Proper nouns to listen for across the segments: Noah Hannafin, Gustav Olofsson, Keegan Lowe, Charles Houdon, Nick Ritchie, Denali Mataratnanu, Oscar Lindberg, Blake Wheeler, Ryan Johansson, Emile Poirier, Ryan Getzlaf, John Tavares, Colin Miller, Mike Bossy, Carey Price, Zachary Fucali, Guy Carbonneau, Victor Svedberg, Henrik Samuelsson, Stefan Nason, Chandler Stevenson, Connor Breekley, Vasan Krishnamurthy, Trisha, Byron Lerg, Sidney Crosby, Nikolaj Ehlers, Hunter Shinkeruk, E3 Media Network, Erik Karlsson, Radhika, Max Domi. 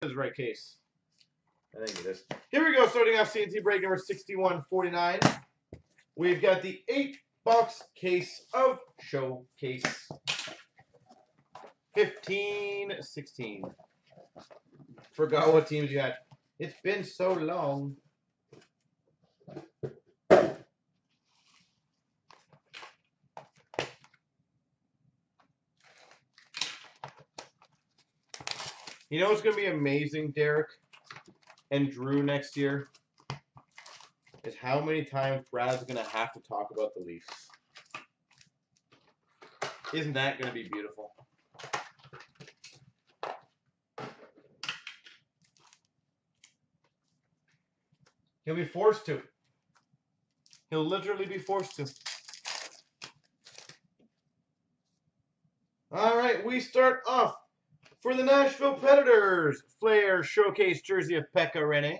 This is the right case. I think it is. Here we go, starting off CNC break number 6149. We've got the 8-box case of Showcase 15-16. Forgot what teams you had. It's been so long. You know what's going to be amazing, Derek and Drew, next year? Is how many times Brad's going to have to talk about the Leafs. Isn't that going to be beautiful? He'll be forced to. He'll literally be forced to. All right, we start off. For the Nashville Predators, Flair Showcase jersey of Pekka Rinne.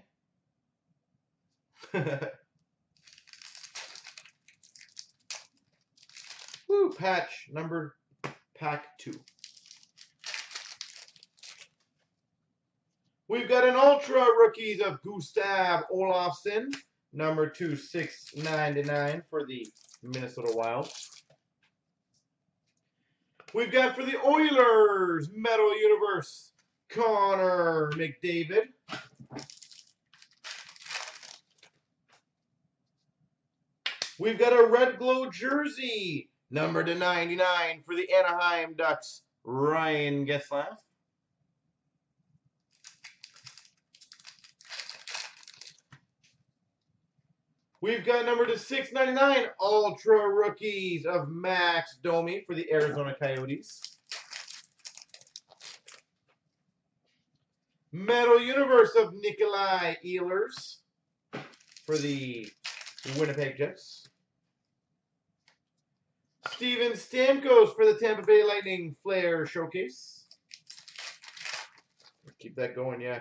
Woo, patch number pack 2. We've got an Ultra Rookies of Gustav Olofsson, number 2/699 for the Minnesota Wild. We've got for the Oilers, Metal Universe, Connor McDavid. We've got a Red Glow jersey, number 2/99 for the Anaheim Ducks, Ryan Getzlaf. We've got number 2/699, Ultra Rookies of Max Domi for the Arizona Coyotes. Metal Universe of Nikolaj Ehlers for the Winnipeg Jets. Steven Stamkos for the Tampa Bay Lightning Flair Showcase. Keep that going, yeah.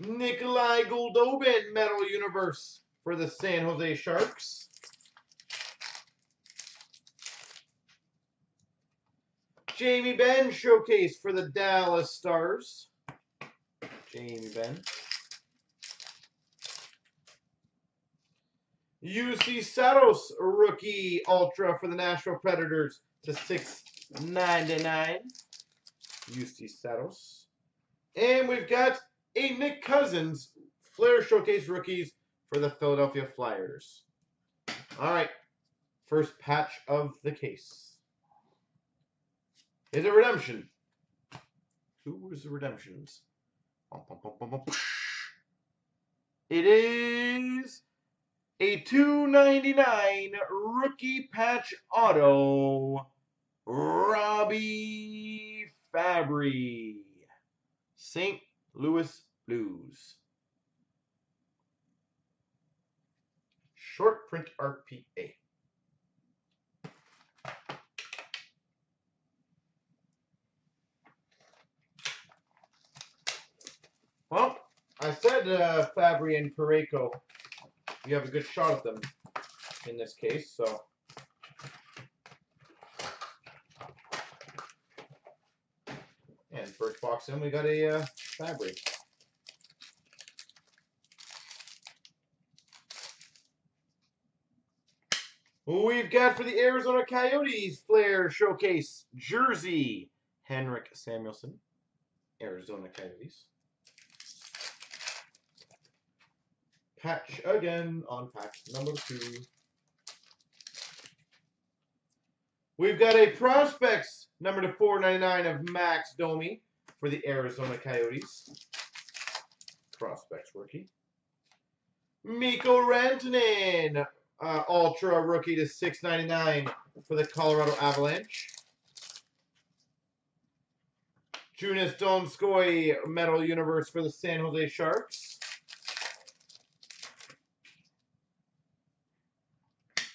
Nikolay Goldobin, Metal Universe. For the San Jose Sharks. Jamie Benn Showcase for the Dallas Stars. Jamie Benn. Juuse Saros Rookie Ultra for the Nashville Predators to 6/99. Juuse Saros. And we've got a Nick Cousins Flair Showcase Rookies for the Philadelphia Flyers. All right. First patch of the case. Is it redemption? Who was the redemptions? It is a 2/99 rookie patch auto. Robbie Fabbri. St. Louis Blues. Short print RPA. Well, I said Fabbri and Pareko, you have a good shot at them in this case, so. And first box in, we got a Fabbri. We've got for the Arizona Coyotes, Flair Showcase jersey, Henrik Samuelsson, Arizona Coyotes. Patch again on patch number 2. We've got a Prospects, number 2/499 of Max Domi for the Arizona Coyotes. Prospects rookie. Mikko Rantanen. Ultra rookie to 6/99 for the Colorado Avalanche. Joonas Donskoi Metal Universe for the San Jose Sharks.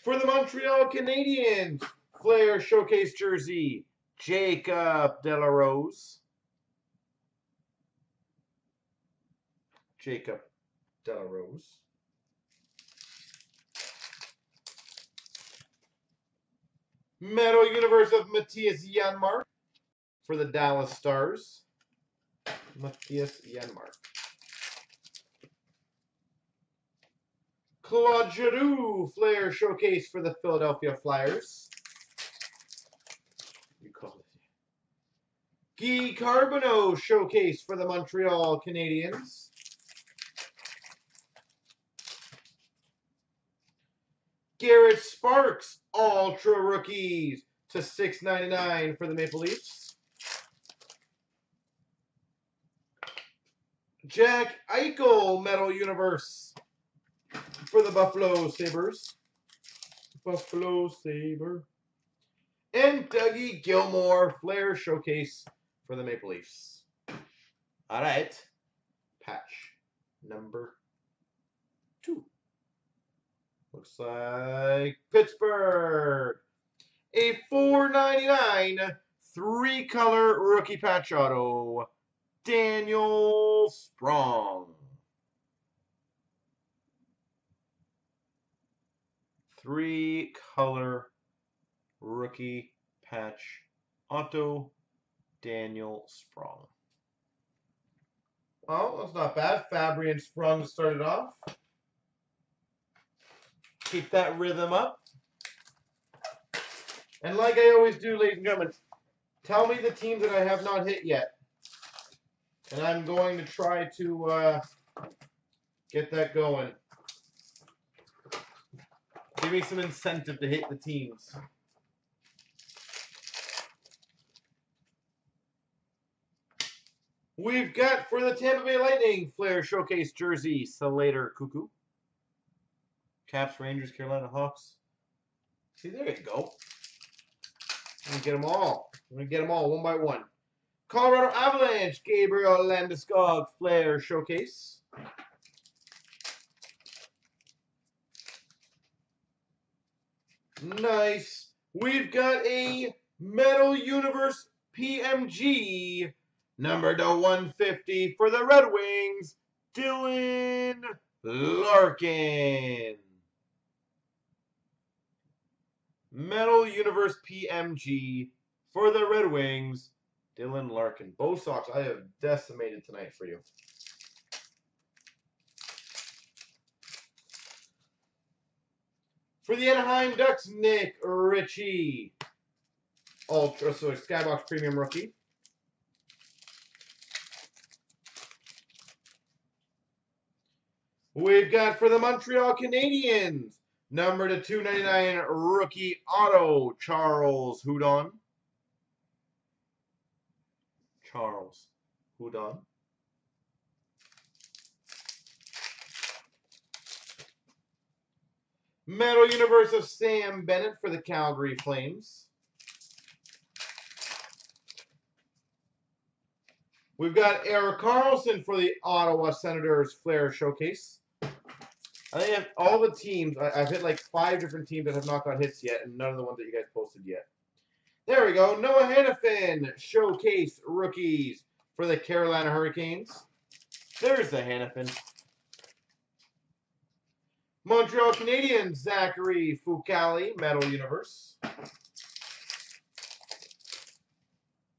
For the Montreal Canadiens, Flair Showcase jersey, Jacob De La Rose. Jacob De La Rose. Metal Universe of Matthias Janmark for the Dallas Stars. Matthias Janmark. Claude Giroux, Flair Showcase for the Philadelphia Flyers. You called it. Guy Carbonneau, Showcase for the Montreal Canadiens. Garrett Sparks, Ultra Rookies /$6.99 for the Maple Leafs. Jack Eichel, Metal Universe for the Buffalo Sabres. Buffalo Sabre. And Dougie Gilmore, Flair Showcase for the Maple Leafs. All right. Patch number 2. Looks like Pittsburgh. A $4.99 3-color rookie patch auto. Daniel Sprong. 3-color rookie patch auto. Daniel Sprong. Well, that's not bad. Fabbri and Sprong started off. Keep that rhythm up. And like I always do, ladies and gentlemen, tell me the team that I have not hit yet. And I'm going to try to get that going. Give me some incentive to hit the teams. We've got for the Tampa Bay Lightning, Flair Showcase jersey, Slater Koekkoek. Caps, Rangers, Carolina Hawks. See, there you go. I'm going to get them all. I'm going to get them all one by one. Colorado Avalanche, Gabriel Landeskog, Flair Showcase. Nice. We've got a Metal Universe PMG, numbered /150 for the Red Wings, Dylan Larkin. Metal Universe PMG for the Red Wings, Dylan Larkin. Both socks I have decimated tonight for you. For the Anaheim Ducks, Nick Ritchie. Ultra, so Skybox Premium Rookie. We've got for the Montreal Canadiens, number /299 rookie auto, Charles Houdon. Charles Houdon. Metal Universe of Sam Bennett for the Calgary Flames. We've got Erik Karlsson for the Ottawa Senators, Flair Showcase. I think I have all the teams. I've hit like 5 different teams that have not got hits yet, and none of the ones that you guys posted yet. There we go. Noah Hannafin, Showcase Rookies for the Carolina Hurricanes. There's the Hannafin. Montreal Canadiens, Zachary Fucali, Metal Universe.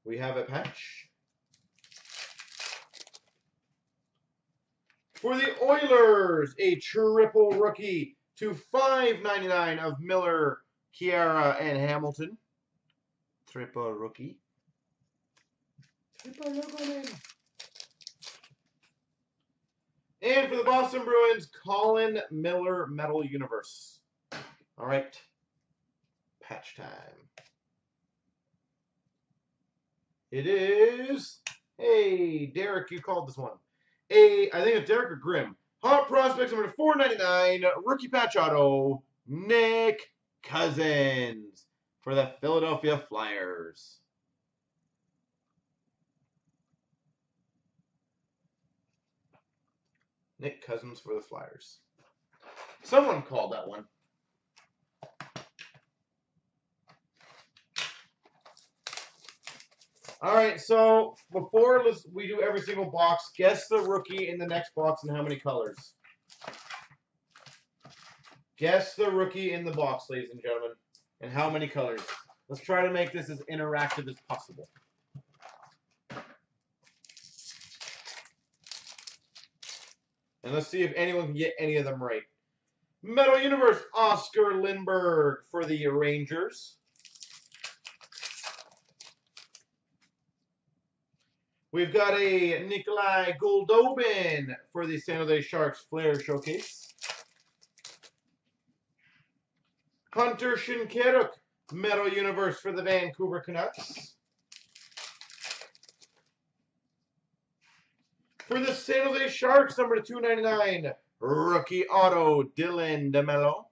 We have a patch. For the Oilers, a triple rookie /$5.99 of Miller, Chiara, and Hamilton. Triple rookie. Triple rookie. And for the Boston Bruins, Colin Miller, Metal Universe. All right. Patch time. It is. Hey, Derek, you called this one. I think it's Derek or Grimm. Hot Prospects, number /$4.99, rookie patch auto, Nick Cousins for the Philadelphia Flyers. Nick Cousins for the Flyers. Someone called that one. All right, so before we do every single box, guess the rookie in the next box and how many colors. Guess the rookie in the box, ladies and gentlemen, and how many colors. Let's try to make this as interactive as possible. And let's see if anyone can get any of them right. Metal Universe, Oscar Lindberg for the Rangers. We've got a Nikolay Goldobin for the San Jose Sharks Flair Showcase. Hunter Shinkeruk, Metal Universe for the Vancouver Canucks. For the San Jose Sharks, number 299, rookie auto, Dylan DeMello.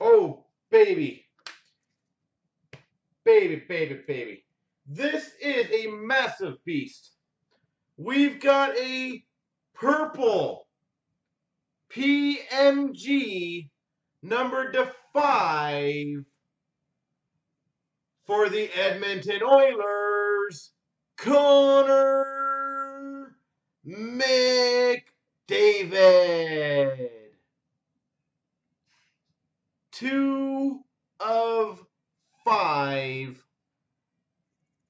Oh, baby. Baby. This is a massive beast. We've got a purple PMG number to 5 for the Edmonton Oilers, Connor McDavid. 2 of 5,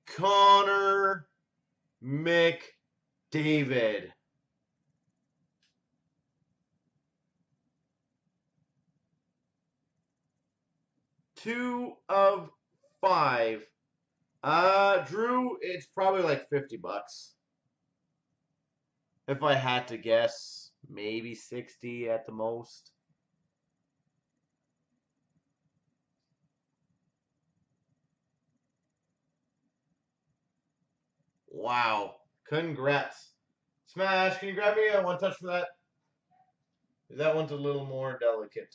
Connor McDavid. $2 of 5. Drew, it's probably like $50. If I had to guess, maybe 60 at the most. Wow. Congrats. Smash, can you grab me a one touch for that? That one's a little more delicate.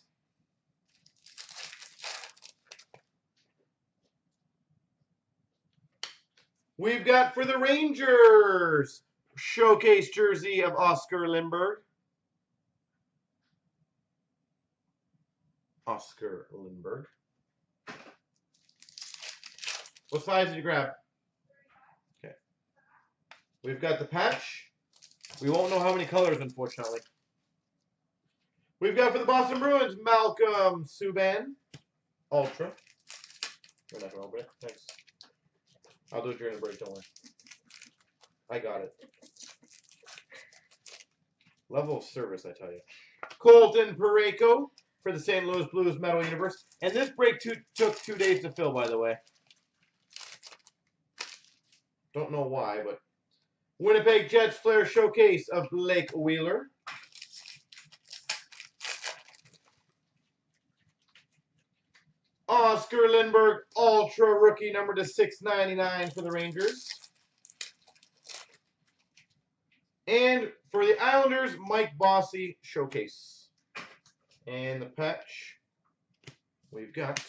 We've got for the Rangers, showcase jersey of Oscar Lindberg. What size did you grab? Okay. We've got the patch. We won't know how many colors, unfortunately. We've got for the Boston Bruins, Malcolm Subban. Ultra. We're not going to open it. Thanks. I'll do it during the break, don't worry. I got it. Level of service, I tell you. Colton Parayko for the St. Louis Blues Metal Universe. And this break took 2 days to fill, by the way. Don't know why, but... Winnipeg Jets Flair Showcase of Blake Wheeler. Oscar Lindberg, Ultra Rookie, number to 699 for the Rangers. And for the Islanders, Mike Bossy, Showcase. And the patch we've got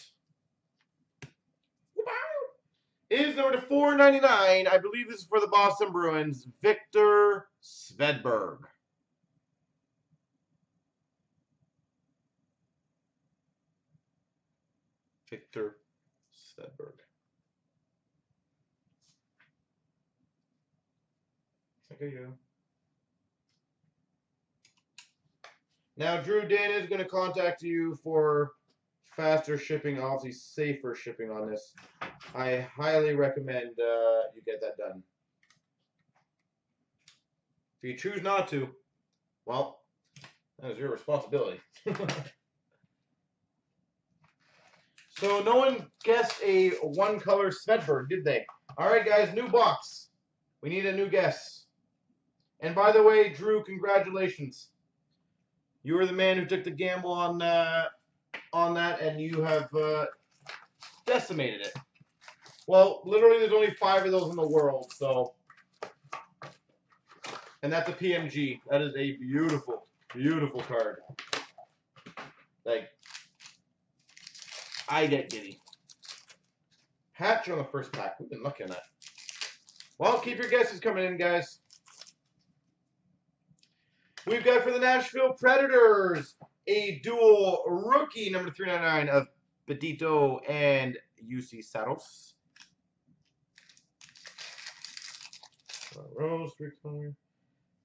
is number to 499. I believe this is for the Boston Bruins, Victor Svedberg. Victor Svedberg. There you go. Now, Drew, Dan is going to contact you for faster shipping, obviously safer shipping on this. I highly recommend you get that done. If you choose not to, well, that is your responsibility. So no one guessed a one-color Svedberg, did they? All right, guys, new box. We need a new guess. And by the way, Drew, congratulations. You were the man who took the gamble on that, and you have decimated it. Well, literally, there's only 5 of those in the world, so. And that's a PMG. That is a beautiful, beautiful card. Like. I get giddy. Patch on the first pack. We've been lucky on that. Well, keep your guesses coming in, guys. We've got for the Nashville Predators a dual rookie number 399 of Petito and Juuse Saros.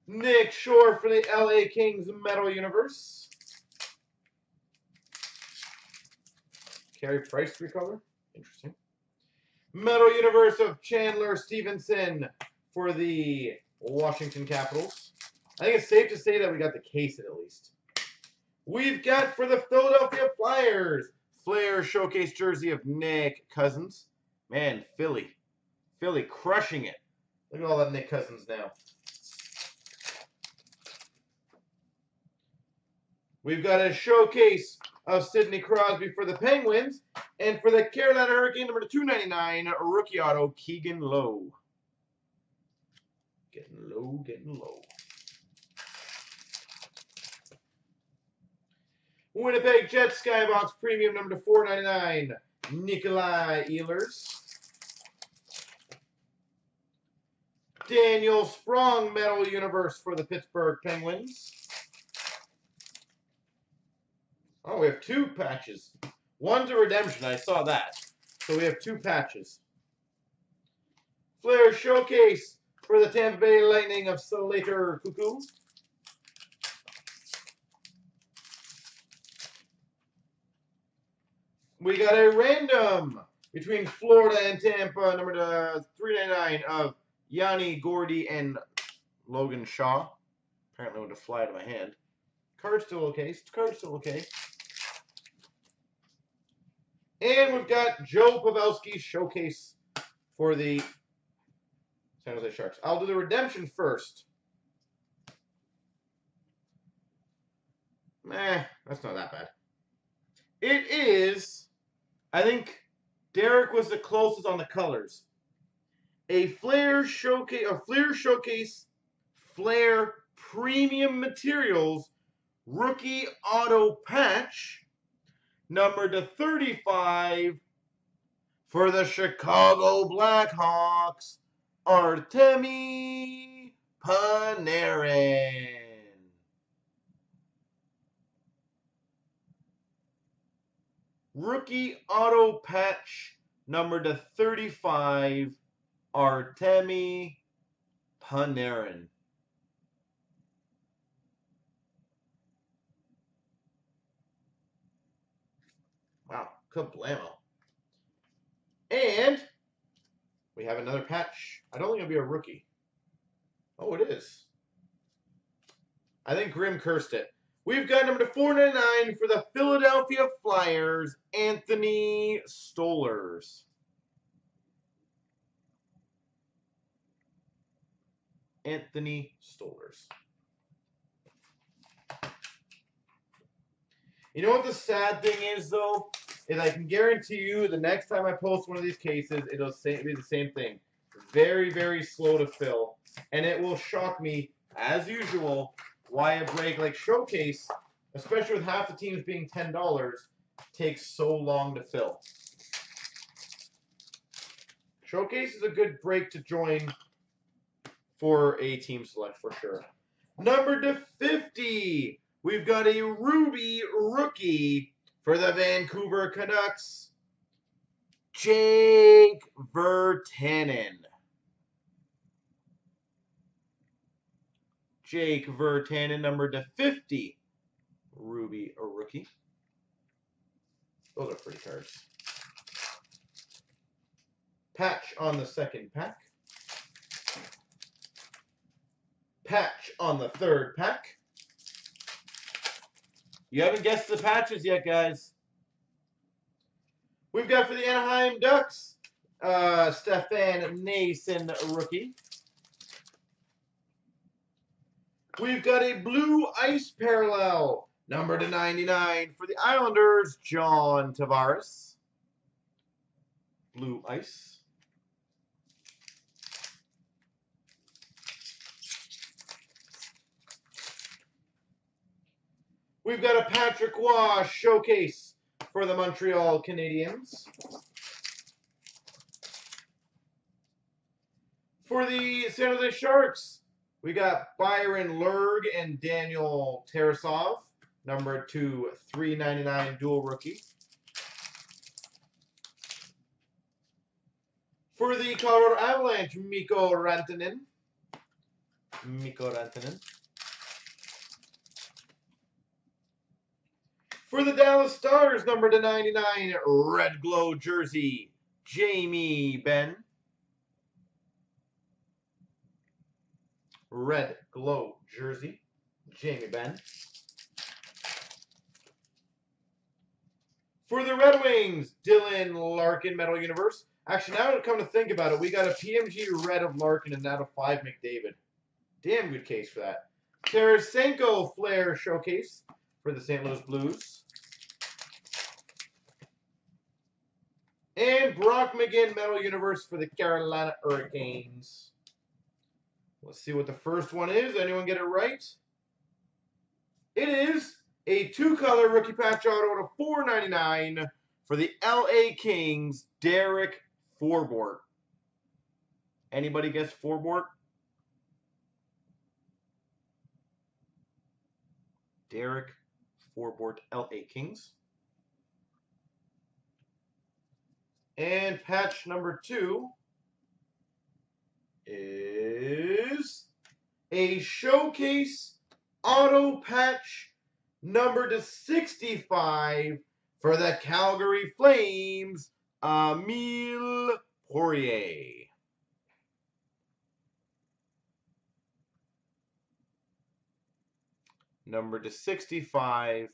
Nick Shore for the LA Kings Metal Universe. Carey Price, 3-color. Interesting. Metal Universe of Chandler Stevenson for the Washington Capitals. I think it's safe to say that we got the case at least. We've got for the Philadelphia Flyers, Flair Showcase jersey of Nick Cousins. Man, Philly crushing it. Look at all that Nick Cousins now. We've got a showcase of Sidney Crosby for the Penguins. And for the Carolina Hurricane, number 299, rookie auto, Keegan Lowe. Getting low. Winnipeg Jets Skybox Premium, number 499, Nikolaj Ehlers. Daniel Sprong, Metal Universe for the Pittsburgh Penguins. Oh, we have two patches. One's a redemption, I saw that. So we have two patches. Flair Showcase for the Tampa Bay Lightning of Slater Koekkoek. We got a random between Florida and Tampa, number 399 of Yanni Gordie and Logan Shaw. Apparently went to fly out of my hand. Card's still okay. And we've got Joe Pavelski showcase for the San Jose Sharks. I'll do the redemption first. That's not that bad. It is, I think Derek was the closest on the colors. A Flair Showcase, Flair Premium Materials, Rookie Auto Patch. Number 235 for the Chicago Blackhawks, Artemi Panarin. Rookie Auto Patch, number 235, Artemi Panarin. Kablamo. And we have another patch. I don't think it'll be a rookie. Oh, it is. I think Grimm cursed it. We've got number 499 for the Philadelphia Flyers, Anthony Stolarz. You know what the sad thing is, though? And I can guarantee you the next time I post one of these cases, it'll be the same thing. Very, very slow to fill. And it will shock me, as usual, why a break like Showcase, especially with half the teams being $10, takes so long to fill. Showcase is a good break to join for a team select, for sure. Number 250, we've got a Ruby Rookie for the Vancouver Canucks, Jake Virtanen. Jake Virtanen, number 250, Ruby or Rookie. Those are pretty cards. Patch on the second pack. Patch on the third pack. You haven't guessed the patches yet, guys. We've got for the Anaheim Ducks, Stefan Nason, rookie. We've got a blue ice parallel, number 299 for the Islanders, John Tavares. Blue ice. We've got a Patrick Waugh showcase for the Montreal Canadiens. For the San Jose Sharks, we got Byron Lerg and Daniel Tarasov, number 2/399 dual rookie. For the Colorado Avalanche, Mikko Rantanen. For the Dallas Stars, number 299, red glow jersey, Jamie Benn. Red Glow jersey, Jamie Benn. For the Red Wings, Dylan Larkin, Metal Universe. Actually, now come to think about it, we got a PMG red of Larkin and that of 5 McDavid. Damn good case for that. Tarasenko Flair Showcase for the St. Louis Blues. And Brock McGinn, Metal Universe for the Carolina Hurricanes. Let's see what the first one is. Anyone get it right? It is a two-color rookie patch auto to $4.99 for the LA Kings, Derek Forbort. Anybody guess Forbort? Derek Forbort, LA Kings. And patch number 2 is a showcase auto patch number to 65 for the Calgary Flames, Emile Poirier. Number to 65,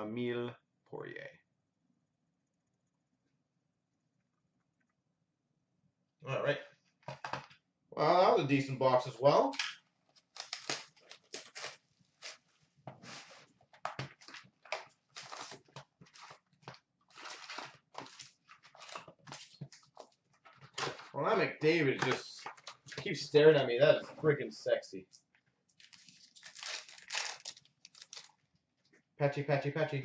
Emile Poirier. All right. Well, that was a decent box as well. Well, that McDavid just keeps staring at me. That is freaking sexy. Patchy, patchy, patchy.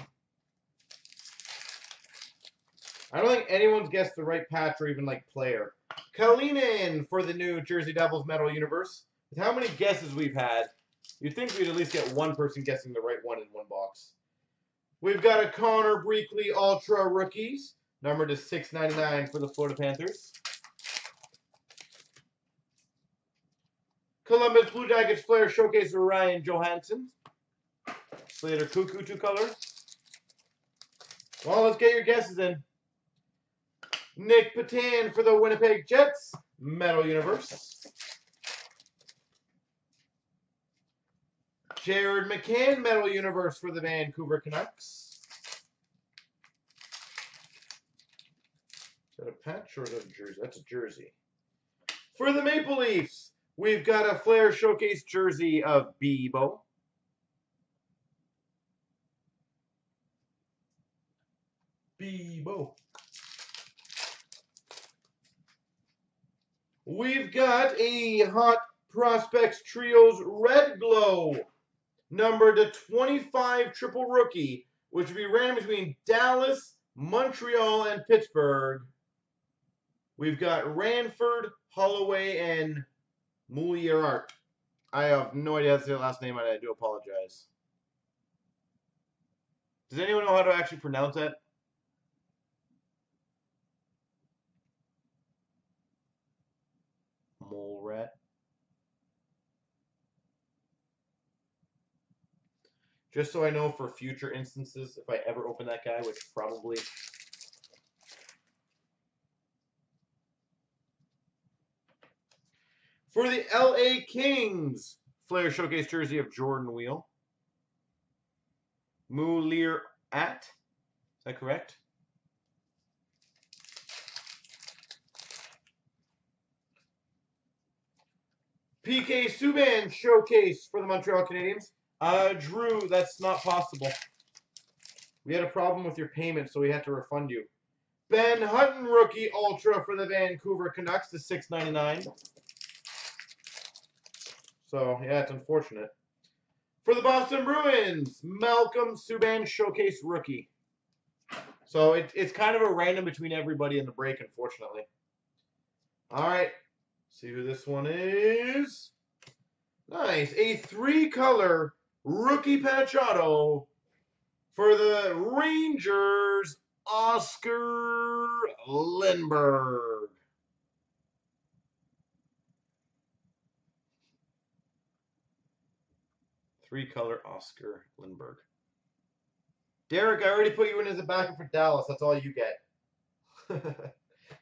I don't think anyone's guessed the right patch or even, like, player. Kalinin for the New Jersey Devils Metal Universe. With how many guesses we've had, you'd think we'd at least get one person guessing the right one in one box. We've got a Connor Breekley Ultra Rookies, numbered to 699 for the Florida Panthers. Columbus Blue Jackets Flair Showcase for Ryan Johansson. Slater Koekkoek two color. Well, let's get your guesses in. Nick Patan for the Winnipeg Jets, Metal Universe. Jared McCann, Metal Universe for the Vancouver Canucks. Is that a patch or is that a jersey? That's a jersey. For the Maple Leafs, we've got a Flair Showcase jersey of Bebo. Bebo. We've got a Hot Prospects Trios Red Glow, numbered to 25 triple rookie, which will be random between Dallas, Montreal, and Pittsburgh. We've got Ranford, Holloway, and Mouliart. I have no idea how to say the last name, and I do apologize. Does anyone know how to actually pronounce that? Mole rat. Just so I know for future instances, if I ever open that guy, which probably. For the LA Kings, Flair Showcase jersey of Jordan Wheel. Mouliart. Is that correct? P.K. Subban Showcase for the Montreal Canadiens. Drew, that's not possible. We had a problem with your payment, so we had to refund you. Ben Hutton Rookie Ultra for the Vancouver Canucks, the $6.99. So, yeah, it's unfortunate. For the Boston Bruins, Malcolm Subban Showcase Rookie. So, it's kind of a random between everybody in the break, unfortunately. All right. See who this one is. Nice. A three-color rookie patch auto for the Rangers, Oscar Lindberg. Three-color Oscar Lindberg. Derek, I already put you in as a backup for Dallas. That's all you get.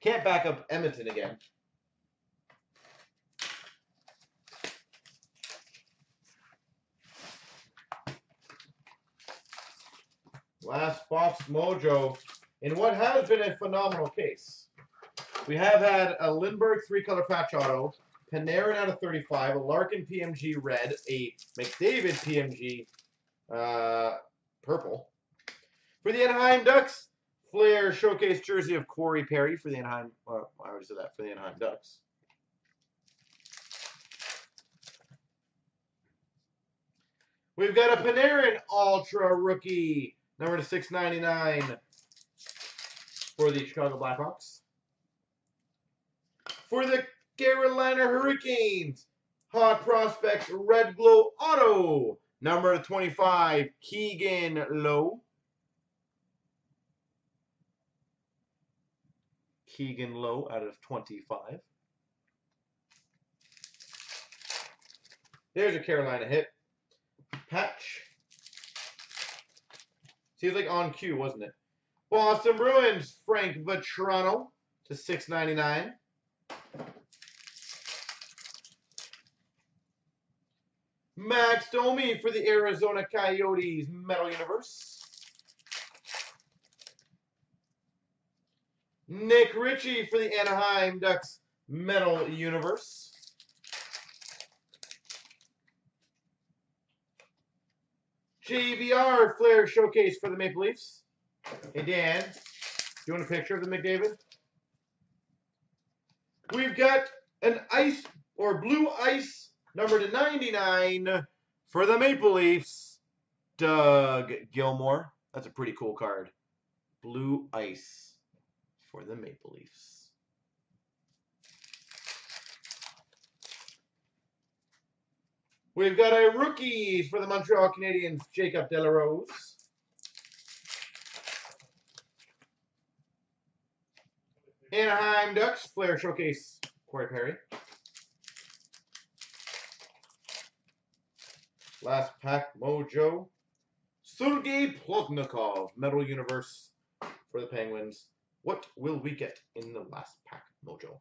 Can't back up Edmonton again. Last box mojo in what has been a phenomenal case. We have had a Lindberg three-color patch auto, Panarin out of 35, a Larkin PMG red, a McDavid PMG purple. For the Anaheim Ducks, Flair showcase jersey of Corey Perry for the Anaheim, well, I already said that, for the Anaheim Ducks. We've got a Panarin Ultra Rookie, number to 699 for the Chicago Blackhawks. For the Carolina Hurricanes, Hot Prospects Red Glow Auto, number 25, Keegan Lowe. Keegan Lowe out of 25. There's a Carolina hit. Patch. Seems like on cue, wasn't it? Boston Bruins, Frank Vetrano to 699. Max Domi for the Arizona Coyotes Metal Universe. Nick Ritchie for the Anaheim Ducks Metal Universe. JVR Flair Showcase for the Maple Leafs. Hey Dan, do you want a picture of the McDavid? We've got an ice or blue ice number to 99 for the Maple Leafs, Dougie Gilmore. That's a pretty cool card. Blue ice for the Maple Leafs. We've got a rookie for the Montreal Canadiens, Jacob De La Rose. Anaheim Ducks, Flair Showcase, Corey Perry. Last pack, mojo. Sergei Plotnikov, Metal Universe for the Penguins. What will we get in the last pack, mojo?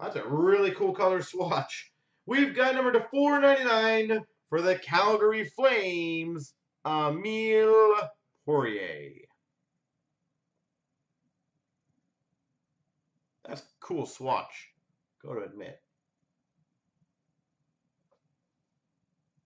That's a really cool color swatch. We've got number to 499 for the Calgary Flames, Emile Poirier. That's a cool swatch. Go to admit.